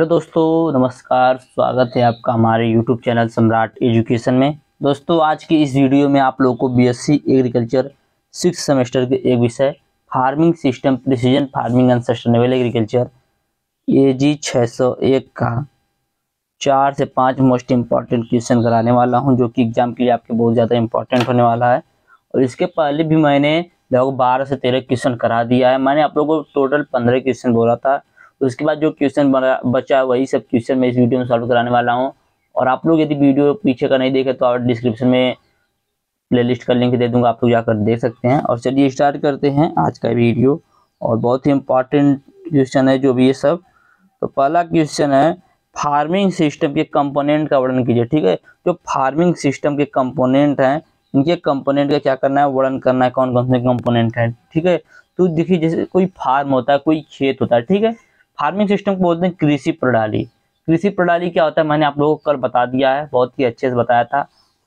Hello दोस्तों, नमस्कार। स्वागत है आपका हमारे यूट्यूब चैनल सम्राट एजुकेशन में। दोस्तों, आज की इस वीडियो में आप लोगों को BSc एग्रीकल्चर 6 सेमेस्टर के एक विषय farming system precision farming and sustainable agriculture AG 601 का 4 से 5 मोस्ट इम्पॉर्टेंट क्वेश्चन कराने वाला हूं, जो कि एग्जाम के लिए आपके बहुत ज़्यादा इम्पॉर्टेंट होने वाला है। और इसके पहले भी मैंने लगभग 12 से 13 क्वेश्चन करा दिया है। मैंने आप लोगों को टोटल 15 क्वेश्चन बोला था। उसके बाद जो क्वेश्चन बचा वही सब क्वेश्चन मैं इस वीडियो में सॉल्व कराने वाला हूं। और आप लोग यदि वीडियो पीछे का नहीं देखे तो आप डिस्क्रिप्शन में प्लेलिस्ट का लिंक दे दूंगा, आप लोग जाकर देख सकते हैं। और चलिए स्टार्ट करते हैं आज का वीडियो। और बहुत ही इम्पॉर्टेंट क्वेश्चन है जो भी ये सब। तो पहला क्वेश्चन है फार्मिंग सिस्टम के कंपोनेंट का वर्णन कीजिए। ठीक है, जो फार्मिंग सिस्टम के कंपोनेंट हैं, इनके कंपोनेंट का क्या करना है, वर्णन करना है, कौन कौन से कंपोनेंट हैं। ठीक है, तो देखिए जैसे कोई फार्म होता है, कोई खेत होता है। ठीक है, फार्मिंग सिस्टम को बोलते हैं कृषि प्रणाली। कृषि प्रणाली क्या होता है मैंने आप लोगों को कल बता दिया है, बहुत ही अच्छे से बताया था,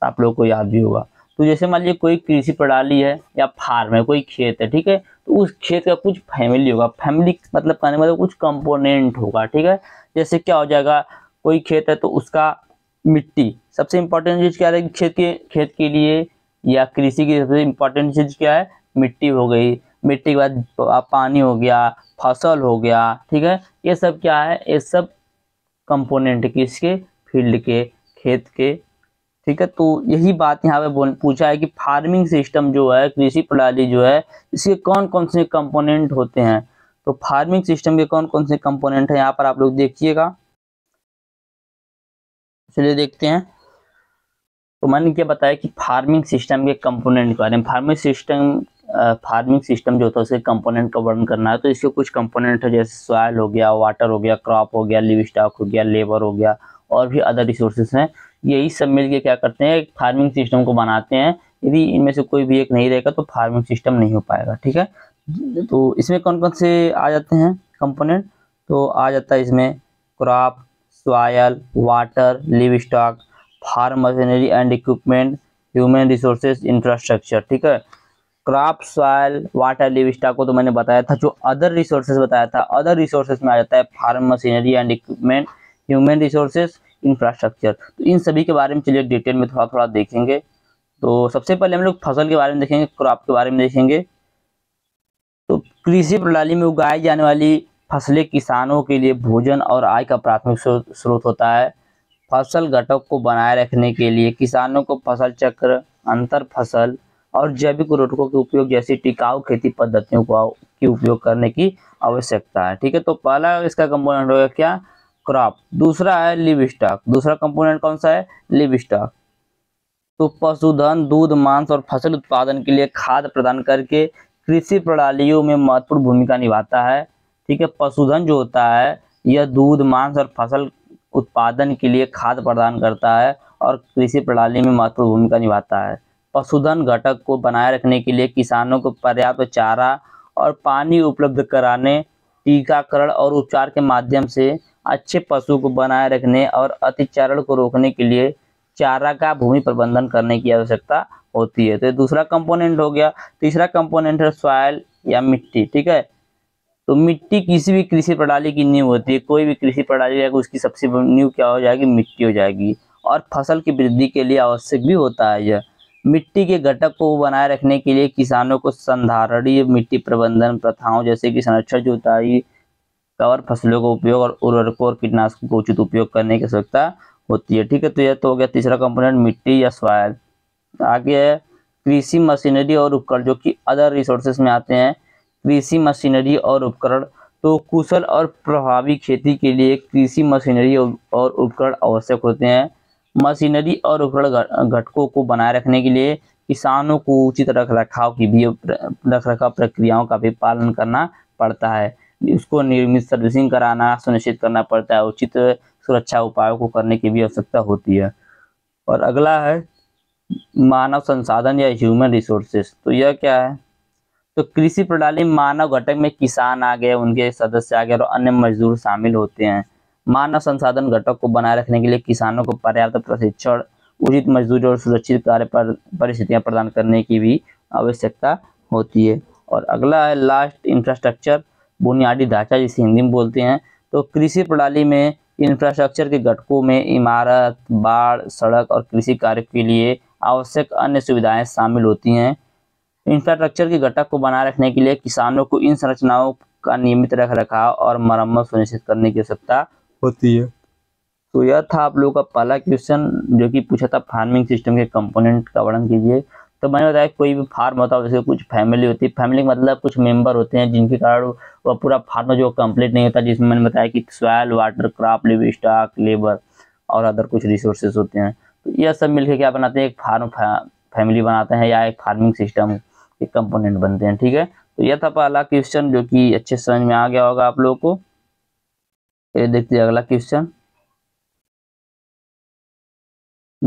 आप लोगों को याद भी होगा। तो जैसे मान लीजिए कोई कृषि प्रणाली है या फार्म है, कोई खेत है। ठीक है, तो उस खेत का कुछ फैमिली होगा। फैमिली मतलब कहने मतलब कुछ कंपोनेंट होगा। ठीक है, जैसे क्या हो जाएगा, कोई खेत है तो उसका मिट्टी, सबसे इम्पोर्टेंट चीज़ क्या है खेत के लिए या कृषि की सबसे इम्पोर्टेंट चीज़ क्या है, मिट्टी हो गई। मिट्टी के बाद पानी हो गया, फसल हो गया। ठीक है, ये सब क्या है, ये सब कंपोनेंट किसके, फील्ड के, खेत के। ठीक है, तो यही बात यहाँ पे पूछा है कि फार्मिंग सिस्टम जो है, कृषि प्रणाली जो है, इसके कौन कौन से कंपोनेंट होते हैं। तो फार्मिंग सिस्टम के कौन कौन से कंपोनेंट हैं, यहाँ पर आप लोग देखिएगा। चलिए देखते हैं। तो मैंने क्या बताया कि फार्मिंग सिस्टम के कंपोनेंट के बारे में, फार्मिंग सिस्टम जो होता है उसके कंपोनेंट का वर्णन करना है। तो इसके कुछ कंपोनेंट है, जैसे सॉयल हो गया, वाटर हो गया, क्रॉप हो गया, लिव स्टॉक हो गया, लेबर हो गया, और भी अदर रिसोर्सेज हैं। यही सब मिलके क्या करते हैं, फार्मिंग सिस्टम को बनाते हैं। यदि इनमें से कोई भी एक नहीं रहेगा तो फार्मिंग सिस्टम नहीं हो पाएगा। ठीक है, तो इसमें कौन कौन से आ जाते हैं कंपोनेंट, तो आ जाता है इसमें crop, soil, water, livestock, farm machinery and equipment, human resources, infrastructure. ठीक है, crop, soil, water, livestock को तो मैंने बताया था। जो अदर रिसोर्सेज बताया था, अदर रिसोर्सेज में आ जाता है farm machinery and equipment, human resources, infrastructure. तो इन सभी के बारे में चलिए डिटेल में थोड़ा थोड़ा देखेंगे। तो सबसे पहले हम लोग फसल के बारे में देखेंगे, क्रॉप के बारे में देखेंगे। तो कृषि प्रणाली में उगाई जाने वाली फसलें किसानों के लिए भोजन और आय का प्राथमिक स्रोत होता है। फसल घटक को बनाए रखने के लिए किसानों को फसल चक्र, अंतर फसल और जैविक उर्वरकों के उपयोग जैसी टिकाऊ खेती पद्धतियों की उपयोग करने की आवश्यकता है। ठीक है, तो पहला इसका कंपोनेंट होगा क्या, क्रॉप। दूसरा है लिव स्टॉक। दूसरा कंपोनेंट कौन सा है, लिव स्टॉक। तो पशुधन, दूध, मांस और फसल उत्पादन के लिए खाद प्रदान करके कृषि प्रणालियों में महत्वपूर्ण भूमिका निभाता है। ठीक है, पशुधन जो होता है यह दूध, मांस और फसल उत्पादन के लिए खाद प्रदान करता है और कृषि प्रणाली में महत्वपूर्ण भूमिका निभाता है। पशुधन घटक को बनाए रखने के लिए किसानों को पर्याप्त चारा और पानी उपलब्ध कराने, टीकाकरण और उपचार के माध्यम से अच्छे पशु को बनाए रखने और अतिचारण को रोकने के लिए चारा का भूमि प्रबंधन करने की आवश्यकता होती है। तो ये दूसरा कंपोनेंट हो गया। तीसरा कंपोनेंट है सॉयल या मिट्टी। ठीक है, तो मिट्टी किसी भी कृषि प्रणाली की नींव होती है। कोई भी कृषि प्रणाली रहेगी उसकी सबसे नींव क्या हो जाएगी, मिट्टी हो जाएगी। और फसल की वृद्धि के लिए आवश्यक भी होता है यह। मिट्टी के घटक को बनाए रखने के लिए किसानों को संधारणीय मिट्टी प्रबंधन प्रथाओं जैसे कि संरक्षण, जुताई, कवर, फसलों का उपयोग और उर्वरकों और कीटनाशकों का उचित उपयोग करने की आवश्यकता होती है। ठीक है, तो यह तो हो गया तीसरा कंपोनेंट, मिट्टी या सॉयल। आगे है कृषि मशीनरी और उपकरण, जो कि अदर रिसोर्सेज में आते हैं। कृषि मशीनरी और उपकरण, तो कुशल और प्रभावी खेती के लिए कृषि मशीनरी और उपकरण आवश्यक होते हैं। मशीनरी और उपकरण घटकों को बनाए रखने के लिए किसानों को उचित रख रखाव प्रक्रियाओं का भी पालन करना पड़ता है। उसको नियमित सर्विसिंग कराना सुनिश्चित करना पड़ता है। उचित सुरक्षा उपायों को करने की भी आवश्यकता होती है। और अगला है मानव संसाधन या ह्यूमन रिसोर्सेज। तो यह क्या है, तो कृषि प्रणाली मानव घटक में किसान आ गए, उनके सदस्य आ गए और अन्य मजदूर शामिल होते हैं। मानव संसाधन घटक को बनाए रखने के लिए किसानों को पर्याप्त प्रशिक्षण, उचित मजदूरी और सुरक्षित कार्य परिस्थितियां प्रदान करने की भी आवश्यकता होती है। और अगला है लास्ट, इंफ्रास्ट्रक्चर, बुनियादी ढांचा जिसे हिंदी में बोलते हैं। तो कृषि प्रणाली में इंफ्रास्ट्रक्चर के घटकों में इमारत, बाढ़, सड़क और कृषि कार्य के लिए आवश्यक अन्य सुविधाएं शामिल होती हैं। इंफ्रास्ट्रक्चर के घटक को बनाए रखने के लिए किसानों को इन संरचनाओं का नियमित रखरखाव और मरम्मत सुनिश्चित करने की आवश्यकता होती है। तो यह था आप लोगों का पहला क्वेश्चन जो कि पूछा था फार्मिंग सिस्टम के कंपोनेंट का वर्णन कीजिए। तो मैंने बताया कोई भी फार्म होता है जैसे कुछ फैमिली होती है, फैमिली मतलब कुछ मेंबर होते हैं जिनके कारण वह पूरा फार्म जो कंप्लीट नहीं होता, जिसमें मैंने बताया कि soil, water, crop, livestock, labour और अदर कुछ रिसोर्सेज होते हैं। तो यह सब मिलकर क्या बनाते हैं, एक फार्म फैमिली बनाते हैं या एक फार्मिंग सिस्टम के कंपोनेंट बनते हैं। ठीक है, तो यह था पहला क्वेश्चन जो कि अच्छे समझ में आ गया होगा आप लोगों को। ये देखते हैं अगला क्वेश्चन।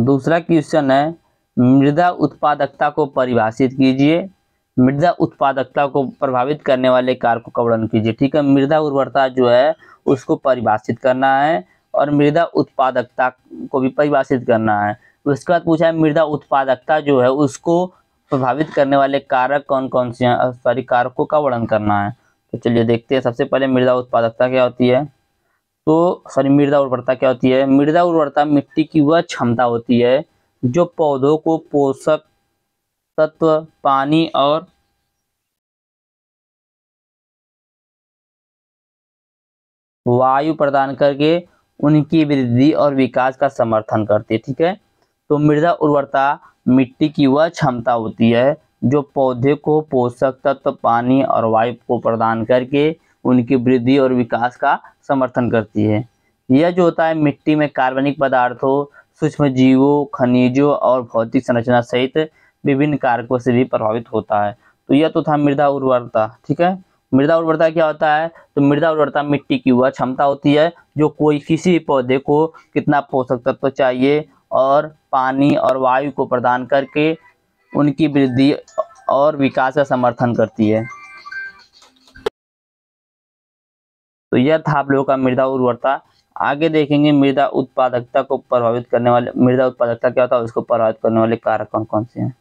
दूसरा क्वेश्चन है मृदा उत्पादकता को परिभाषित कीजिए, मृदा उत्पादकता को प्रभावित करने वाले कारकों का वर्णन कीजिए। ठीक है, मृदा उर्वरता जो है उसको परिभाषित करना है और मृदा उत्पादकता को भी परिभाषित करना है। उसके बाद पूछा है मृदा उत्पादकता जो है उसको प्रभावित करने वाले कारक कौन कौन से हैं, सॉरी कारकों का वर्णन करना है। तो चलिए देखते हैं सबसे पहले मृदा उत्पादकता क्या होती है। तो सॉरी मृदा उर्वरता क्या होती है। मृदा उर्वरता मिट्टी की वह क्षमता होती है जो पौधों को पोषक तत्व, पानी और वायु प्रदान करके उनकी वृद्धि और विकास का समर्थन करती है। ठीक है, तो मृदा उर्वरता मिट्टी की वह क्षमता होती है जो पौधे को पोषक तत्व, पानी और वायु को प्रदान करके उनकी वृद्धि और विकास का समर्थन करती है। यह जो होता है मिट्टी में कार्बनिक पदार्थों, सूक्ष्म जीवों, खनिजों और भौतिक संरचना सहित विभिन्न कारकों से भी प्रभावित होता है। तो यह तो था मृदा उर्वरता। ठीक है, मृदा उर्वरता क्या होता है, तो मृदा उर्वरता मिट्टी की वह क्षमता होती है जो कोई किसी भी पौधे को कितना पोषक तत्व चाहिए और पानी और वायु को प्रदान करके उनकी वृद्धि और विकास का समर्थन करती है। तो यह था आप लोगों का मृदा उर्वरता। आगे देखेंगे मृदा उत्पादकता को प्रभावित करने वाले, मृदा उत्पादकता क्या होता है उसको प्रभावित करने वाले कारक कौन कौन से हैं।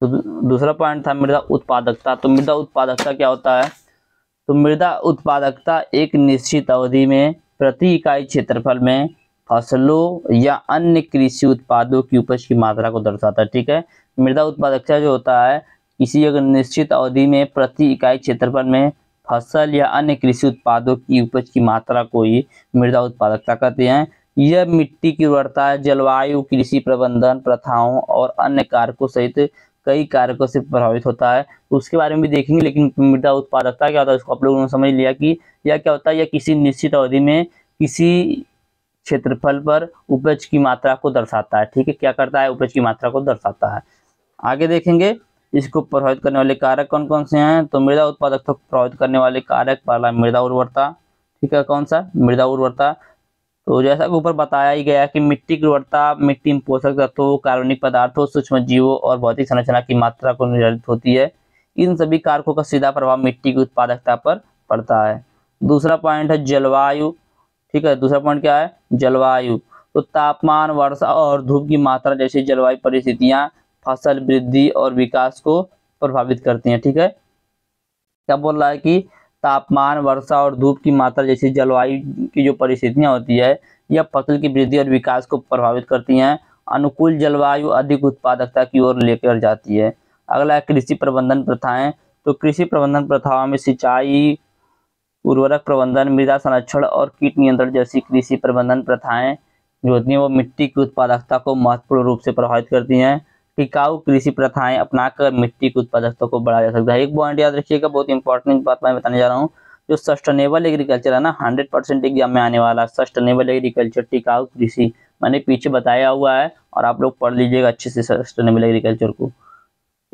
तो दूसरा पॉइंट था मृदा उत्पादकता। तो मृदा उत्पादकता क्या होता है, तो मृदा उत्पादकता एक निश्चित अवधि में प्रति इकाई क्षेत्रफल में फसलों या अन्य कृषि उत्पादों की उपज की मात्रा को दर्शाता है। ठीक है, मृदा उत्पादकता जो होता है किसी एक निश्चित अवधि में प्रति इकाई क्षेत्रफल में फसल या अन्य कृषि उत्पादों की उपज की मात्रा को ही मृदा उत्पादकता कहते हैं। यह मिट्टी की उर्वरता, जलवायु, कृषि प्रबंधन प्रथाओं और अन्य कारकों सहित कई कारकों से प्रभावित होता है। उसके बारे में भी देखेंगे, लेकिन मृदा उत्पादकता क्या होता है उसको आप लोगों ने समझ लिया कि यह क्या होता है, यह किसी निश्चित अवधि में किसी क्षेत्रफल पर उपज की मात्रा को दर्शाता है। ठीक है, क्या करता है, उपज की मात्रा को दर्शाता है। आगे देखेंगे इसको प्रभावित करने वाले कारक कौन कौन से हैं। तो मृदा उत्पादकता को प्रभावित करने वाले कारक पहला मृदा उर्वरता। ठीक है, कौन सा, मृदा उर्वरता। तो जैसा कि ऊपर बताया ही गया कि मिट्टी की उर्वरता मिट्टी में पोषक तत्वों, कार्बनिक पदार्थों, सूक्ष्म जीवों और भौतिक संरचना की मात्रा को निर्धारित होती है। इन सभी कारकों का सीधा प्रभाव मिट्टी की उत्पादकता पर पड़ता है। दूसरा पॉइंट है जलवायु। ठीक है, दूसरा पॉइंट क्या है, जलवायु। तो तापमान, वर्षा और धूप की मात्रा जैसी जलवायु परिस्थितियां फसल वृद्धि और विकास को प्रभावित करती हैं। ठीक है, क्या बोल रहा है कि तापमान, वर्षा और धूप की मात्रा जैसी जलवायु की जो परिस्थितियां होती है यह फसल की वृद्धि और विकास को प्रभावित करती हैं। अनुकूल जलवायु अधिक उत्पादकता की ओर लेकर जाती है। अगला है कृषि प्रबंधन प्रथाएं। तो कृषि प्रबंधन प्रथाओं में सिंचाई, उर्वरक प्रबंधन, मृदा संरक्षण और कीट नियंत्रण जैसी कृषि प्रबंधन प्रथाएं जो होती हैं वो मिट्टी की उत्पादकता को महत्वपूर्ण रूप से प्रभावित करती हैं। टिकाऊ कृषि प्रथाएं अपनाकर मिट्टी की उत्पादकता को बढ़ाया जा सकता है। एक पॉइंट याद रखिएगा, बहुत इंपॉर्टेंट बात मैं बताने जा रहा हूं, जो सस्टेनेबल एग्रीकल्चर है ना, 100% एग्जाम में आने वाला सस्टेनेबल एग्रीकल्चर, टिकाऊ कृषि मैंने पीछे बताया हुआ है और आप लोग पढ़ लीजिएगा अच्छे से सस्टेनेबल एग्रीकल्चर को।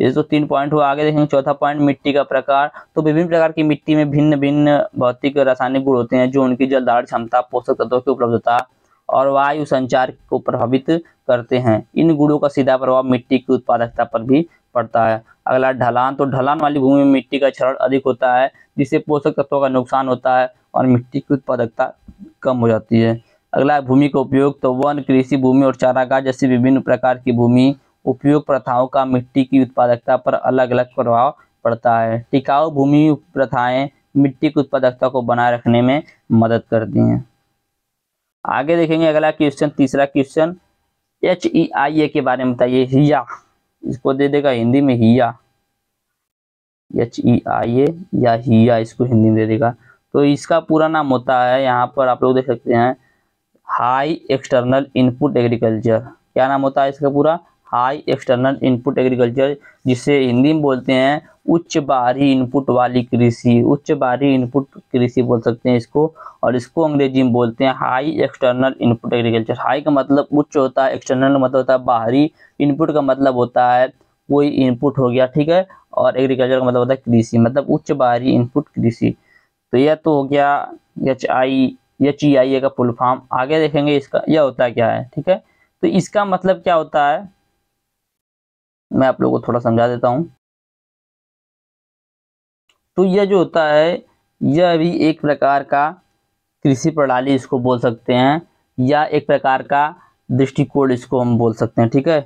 ये तो 3 पॉइंट हुआ। आगे देखेंगे चौथा पॉइंट मिट्टी का प्रकार। तो विभिन्न प्रकार की मिट्टी में भिन्न भिन्न भौतिक रासायनिक गुण होते हैं जो उनकी जलधारण क्षमता, पोषक तत्वों की उपलब्धता और वायु संचार को प्रभावित करते हैं। इन गुणों का सीधा प्रभाव मिट्टी की उत्पादकता पर भी पड़ता है। अगला ढलान। तो ढलान वाली भूमि में मिट्टी का क्षरण अधिक होता है जिससे पोषक तत्वों का नुकसान होता है और मिट्टी की उत्पादकता कम हो जाती है। अगला भूमि का उपयोग। तो वन, कृषि भूमि और चारागाह जैसी विभिन्न प्रकार की भूमि उपयोग प्रथाओं का मिट्टी की उत्पादकता पर अलग अलग प्रभाव पड़ता है। टिकाऊ भूमि प्रथाएं मिट्टी की उत्पादकता को बनाए रखने में मदद करती हैं। आगे देखेंगे अगला क्वेश्चन, तीसरा क्वेश्चन HEIA के बारे में बताइए। हिया, इसको दे देगा हिंदी में हिया, HEIA या हिया इसको हिंदी में दे देगा। तो इसका पूरा नाम होता है, यहाँ पर आप लोग देख सकते हैं, हाई एक्सटर्नल इनपुट एग्रीकल्चर। क्या नाम होता है इसका पूरा? हाई एक्सटर्नल इनपुट एग्रीकल्चर, जिसे हिंदी में बोलते हैं उच्च बाहरी इनपुट वाली कृषि, उच्च बाहरी इनपुट कृषि बोल सकते हैं इसको। और इसको अंग्रेजी में बोलते हैं high external input agriculture. High का मतलब उच्च होता है, एक्सटर्नल का मतलब होता है बाहरी, इनपुट का मतलब होता है कोई इनपुट हो गया, ठीक है, और एग्रीकल्चर का मतलब होता है कृषि, मतलब उच्च बाहरी इनपुट कृषि। तो यह तो हो गया HEIA का फुल फॉर्म। आगे देखेंगे इसका यह होता क्या है, ठीक है। तो इसका मतलब क्या होता है मैं आप लोगों को थोड़ा समझा देता हूँ। तो यह जो होता है यह भी एक प्रकार का कृषि प्रणाली इसको बोल सकते हैं, या एक प्रकार का दृष्टिकोण इसको हम बोल सकते हैं, ठीक है।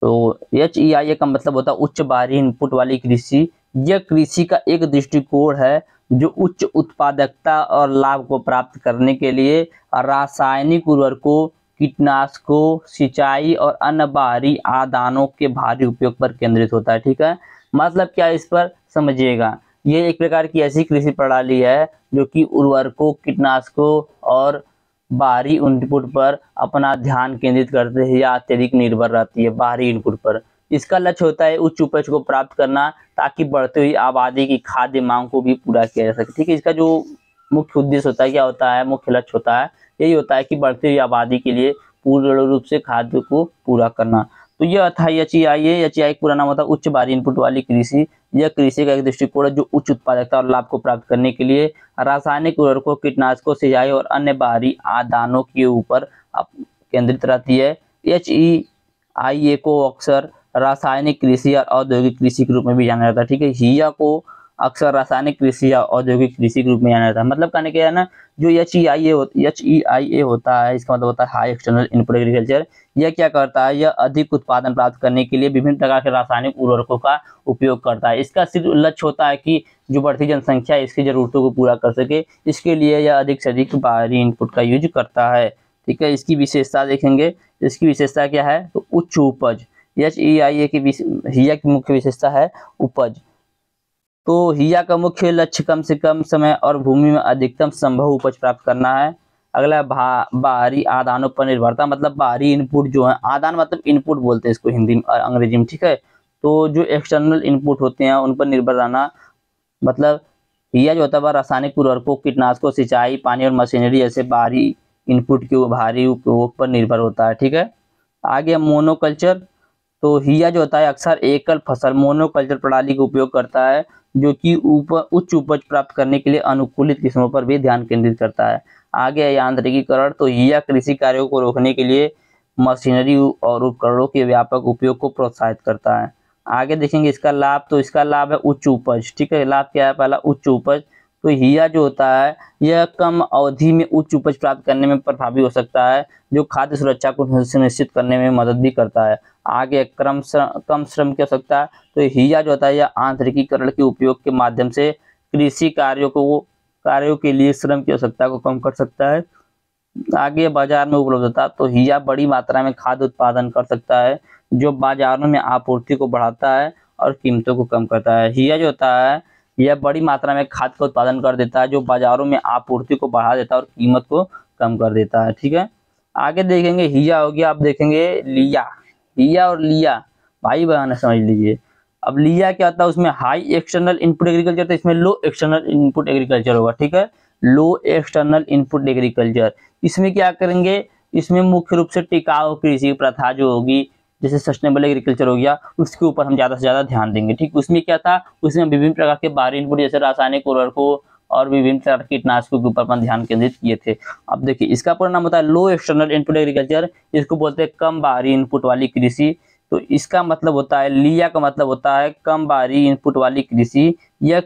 तो HEIA का मतलब होता है उच्च बाहरी इनपुट वाली कृषि। यह कृषि का एक दृष्टिकोण है जो उच्च उत्पादकता और लाभ को प्राप्त करने के लिए रासायनिक उर्वरकों, कीटनाशकों, सिंचाई और अन्य बाहरी आदानों के भारी उपयोग पर केंद्रित होता है, ठीक है। मतलब क्या इस पर समझिएगा, ये एक प्रकार की ऐसी कृषि प्रणाली है जो कि उर्वरकों, कीटनाशकों और बाहरी इनपुट पर अपना ध्यान केंद्रित करते हैं या अत्यधिक निर्भर रहती है बाहरी इनपुट पर। इसका लक्ष्य होता है उच्च उपज को प्राप्त करना, ताकि बढ़ती हुई आबादी की खाद्य मांग को भी पूरा किया जा सके, ठीक है। इसका जो मुख्य उद्देश्य होता है, क्या होता है, मुख्य लक्ष्य होता है यही होता है कि बढ़ती हुई आबादी के लिए पूर्ण रूप से खाद्य को पूरा करना। तो यह था HEIA। पूरा नाम होता है उच्च बाहरी इनपुट वाली कृषि। यह कृषि का एक दृष्टिकोण है जो उच्च उत्पादकता और लाभ को प्राप्त करने के लिए रासायनिक उर्वरकों, कीटनाशकों, सिंचाई और अन्य बाहरी आदानों के ऊपर केंद्रित रहती है। HEIA को अक्सर रासायनिक कृषि और औद्योगिक कृषि के रूप में भी जाना जाता है, ठीक है। हिया को अक्सर रासायनिक कृषि या औद्योगिक कृषि के रूप में जाना जाता है। मतलब कहने के ना जो HEIA होता है, इसका मतलब होता है हाई एक्सटर्नल इनपुट एग्रीकल्चर। यह क्या करता है, यह अधिक उत्पादन प्राप्त करने के लिए विभिन्न प्रकार के रासायनिक उर्वरकों का उपयोग करता है। इसका सिर्फ लक्ष्य होता है कि जो बढ़ती जनसंख्या है इसकी जरूरतों को पूरा कर सके, इसके लिए यह अधिक से अधिक बाहरी इनपुट का यूज करता है, ठीक है। इसकी विशेषता देखेंगे, इसकी विशेषता क्या है, तो उच्च उपज। HEIA की मुख्य विशेषता है उपज। तो हिया का मुख्य लक्ष्य कम से कम समय और भूमि में अधिकतम संभव उपज प्राप्त करना है। अगला बाहरी आदानों पर निर्भरता, मतलब बाहरी इनपुट जो है, आदान मतलब इनपुट बोलते हैं इसको हिंदी में और अंग्रेजी में, ठीक है। तो जो एक्सटर्नल इनपुट होते हैं उन पर निर्भर रहना, मतलब हिया जो होता है रासायनिक उर्वरकों, कीटनाशकों, सिंचाई, पानी और मशीनरी जैसे बाहरी इनपुट के भारी उपयोग पर निर्भर होता है, ठीक है। आगे मोनोकल्चर। तो हिया जो होता है अक्सर एकल फसल मोनोकल्चर प्रणाली का उपयोग करता है, जो कि उच्च उपज प्राप्त करने के लिए अनुकूलित किस्मों पर भी ध्यान केंद्रित करता है। आगे यांत्रिकीकरण। तो हिया कृषि कार्यों को रोकने के लिए मशीनरी और उपकरणों के व्यापक उपयोग को प्रोत्साहित करता है। आगे देखेंगे इसका लाभ। तो इसका लाभ है उच्च उपज, ठीक है। लाभ क्या है, पहला उच्च उपज। तो हिया जो होता है यह कम अवधि में उच्च उपज प्राप्त करने में प्रभावी हो सकता है, जो खाद्य सुरक्षा को सुनिश्चित करने में मदद भी करता है। आगे कम श्रम की आवश्यकता है। तो हिया जो होता है यह आंतरिकीकरण के उपयोग के माध्यम से कृषि कार्यों के लिए श्रम की आवश्यकता को कम कर सकता है। आगे बाजार में उपलब्धता। तो हिया बड़ी मात्रा में खाद्य उत्पादन कर सकता है, जो बाजारों में आपूर्ति को बढ़ाता है और कीमतों को कम करता है। हिया जो होता है यह बड़ी मात्रा में खाद का उत्पादन कर देता है, जो बाजारों में आपूर्ति को बढ़ा देता है और कीमत को कम कर देता है, ठीक है। आगे देखेंगे हिया हो गया, आप देखेंगे लिया। हिया और लिया भाई बहन समझ लीजिए। अब लिया क्या होता है, उसमें हाई एक्सटर्नल इनपुट एग्रीकल्चर था, इसमें लो एक्सटर्नल इनपुट एग्रीकल्चर होगा, ठीक है। लो एक्सटर्नल इनपुट एग्रीकल्चर, इसमें क्या करेंगे, इसमें मुख्य रूप से टिकाऊ कृषि प्रथा जो होगी, जैसे सस्टेनेबल एग्रीकल्चर हो गया, उसके ऊपर हम ज़्यादा से ज़्यादा ध्यान देंगे, ठीक। उसमें क्या था, उसमें विभिन्न प्रकार के बाहरी इनपुट जैसे रासायनिक उर्वरकों और विभिन्न प्रकार के कीटनाशकों के ऊपर अपन ध्यान केंद्रित किए थे। अब देखिए इसका पूरा नाम होता है लो एक्सटर्नल इनपुट एग्रीकल्चर। इसको बोलते हैं कम बाहरी इनपुट वाली कृषि। तो इसका मतलब होता है, लिया का मतलब होता है कम बाहरी इनपुट वाली कृषि। यह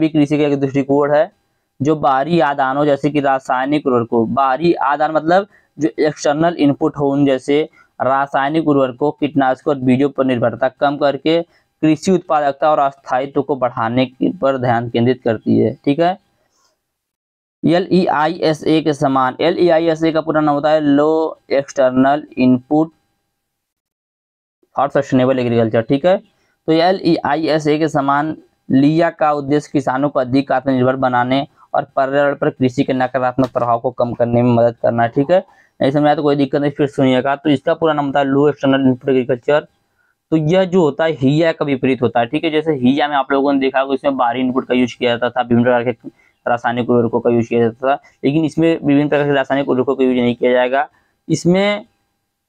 भी कृषि का एक दृष्टिकोण है जो बाहरी आदानों जैसे कि रासायनिक उर्वरकों, बाहरी आदान मतलब जो एक्सटर्नल इनपुट हो, उन जैसे रासायनिक उर्वरकों, कीटनाशकों और बीजों पर निर्भरता कम करके कृषि उत्पादकता और स्थायित्व को बढ़ाने पर ध्यान केंद्रित करती है। ठीक है, LEISA के समान। LEISA का पूरा नाम होता है low external input हॉर्ट fashionable agriculture. ठीक है, तो LEISA के समान लिया का उद्देश्य किसानों को अधिक आत्मनिर्भर बनाने और पर्यावरण पर कृषि के नकारात्मक प्रभाव को कम करने में मदद करना। ठीक है, नहीं समझा तो कोई दिक्कत नहीं, फिर सुनिएगा। तो इसका पूरा नाम होता है लो एक्सटर्नल इनपुट एग्रीकल्चर। तो यह जो होता है हिया का विपरीत होता है। ठीक है, जैसे हिया में आप लोगों ने देखा इसमें बाहरी इनपुट का यूज किया जाता था, विभिन्न प्रकार के रासायनिक उर्वरकों का यूज किया जाता था, लेकिन इसमें विभिन्न प्रकार के रासायनिक उर्वरकों का यूज नहीं किया जाएगा। इसमें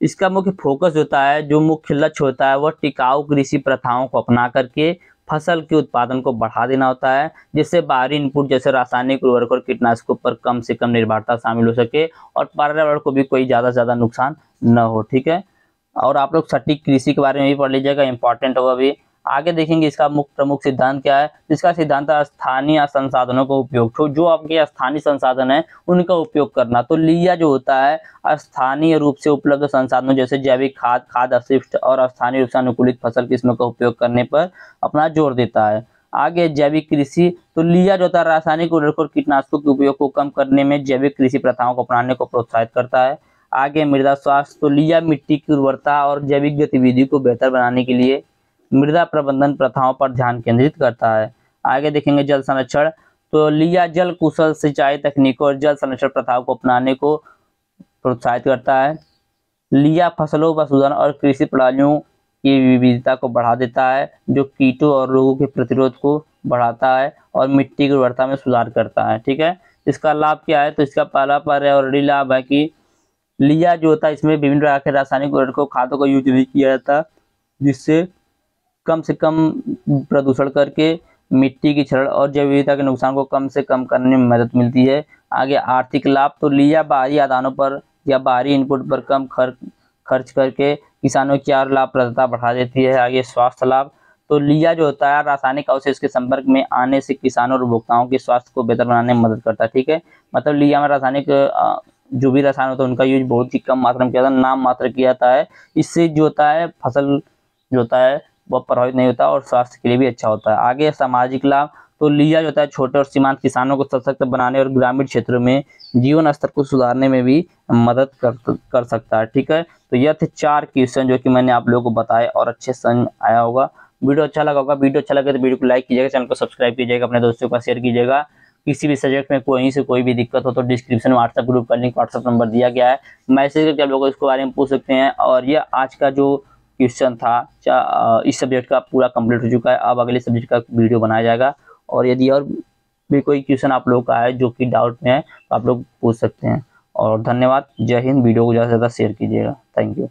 इसका मुख्य फोकस होता है, जो मुख्य लक्ष्य होता है वह टिकाऊ कृषि प्रथाओं को अपना करके फसल के उत्पादन को बढ़ा देना होता है, जिससे बाहरी इनपुट जैसे रासायनिक उर्वरक और कीटनाशकों पर कम से कम निर्भरता शामिल हो सके और पर्यावरण को भी कोई ज़्यादा से ज़्यादा नुकसान न हो। ठीक है, और आप लोग सटीक कृषि के बारे में भी पढ़ लीजिएगा, इंपॉर्टेंट होगा भी। आगे देखेंगे इसका मुख्य प्रमुख सिद्धांत क्या है। इसका सिद्धांत है स्थानीय संसाधनों का उपयोग, जो आपके स्थानीय संसाधन है उनका उपयोग करना। तो लिया जो होता है स्थानीय रूप से उपलब्ध संसाधनों जैसे जैविक खाद, खाद अपशिष्ट और स्थानीय रूप से अनुकूलित फसल किस्मों का उपयोग करने पर अपना जोर देता है। आगे जैविक कृषि, तो लिया जो होता है रासायनिक उर्वरकों और कीटनाशकों के उपयोग को कम करने में जैविक कृषि प्रथाओं को अपनाने को प्रोत्साहित करता है। आगे मृदा स्वास्थ्य, तो लिया मिट्टी की उर्वरता और जैविक गतिविधि को बेहतर बनाने के लिए मृदा प्रबंधन प्रथाओं पर ध्यान केंद्रित करता है। आगे देखेंगे जल संरक्षण, तो लिया जल कुशल सिंचाई तकनीकों और जल संरक्षण प्रथाओं को अपनाने को प्रोत्साहित करता है। लिया फसलों पशुधन और कृषि प्रणालियों की विविधता को बढ़ा देता है, जो कीटों और रोगों के प्रतिरोध को बढ़ाता है और मिट्टी की उर्वरता में सुधार करता है। ठीक है, इसका लाभ क्या है, तो इसका पहला पर्यावरणीय लाभ है कि लिया जो होता है इसमें विभिन्न प्रकार के रासायनिक उर्वरकों खादों का यूज नहीं किया जाता, जिससे कम से कम प्रदूषण करके मिट्टी की क्षरण और जैव विविधता के नुकसान को कम से कम करने में मदद मिलती है। आगे आर्थिक लाभ, तो लिया बाहरी आदानों पर या बाहरी इनपुट पर कम खर्च करके किसानों की और लाभप्रदता बढ़ा देती है। आगे स्वास्थ्य लाभ, तो लिया जो होता है रासायनिक अवशेष के संपर्क में आने से किसानों और उपभोक्ताओं के स्वास्थ्य को बेहतर बनाने में मदद करता है। ठीक है, मतलब लिया में रासायनिक जो भी रसायन होता है उनका यूज बहुत ही कम मात्रा में किया जाता है, नाम मात्र किया जाता है। इससे जो होता है फसल जो होता है वह प्रभावित नहीं होता और स्वास्थ्य के लिए भी अच्छा होता है। आगे सामाजिक लाभ, तो लिया जो होता है छोटे और सीमांत किसानों को सशक्त बनाने और ग्रामीण क्षेत्रों में जीवन स्तर को सुधारने में भी मदद कर सकता है। ठीक है, तो यह थे 4 क्वेश्चन जो कि मैंने आप लोगों को बताए और अच्छे समझ आया होगा। वीडियो अच्छा लगा होगा, वीडियो अच्छा लगे तो वीडियो को लाइक कीजिएगा, चैनल को सब्सक्राइब कीजिएगा, अपने दोस्तों का शेयर कीजिएगा। किसी भी सब्जेक्ट में कोई से कोई भी दिक्कत हो तो डिस्क्रिप्शन में व्हाट्सएप ग्रुप का लिंक, व्हाट्सएप नंबर दिया गया है, मैसेज करके आप लोग इसके बारे में पूछ सकते हैं। और यह आज का जो क्वेश्चन था इस सब्जेक्ट का पूरा कंप्लीट हो चुका है, अब अगले सब्जेक्ट का वीडियो बनाया जाएगा। और यदि और भी कोई क्वेश्चन आप लोग का है जो कि डाउट में है तो आप लोग पूछ सकते हैं। और धन्यवाद, जय हिंद, वीडियो को ज़्यादा से ज़्यादा शेयर कीजिएगा। Thank you.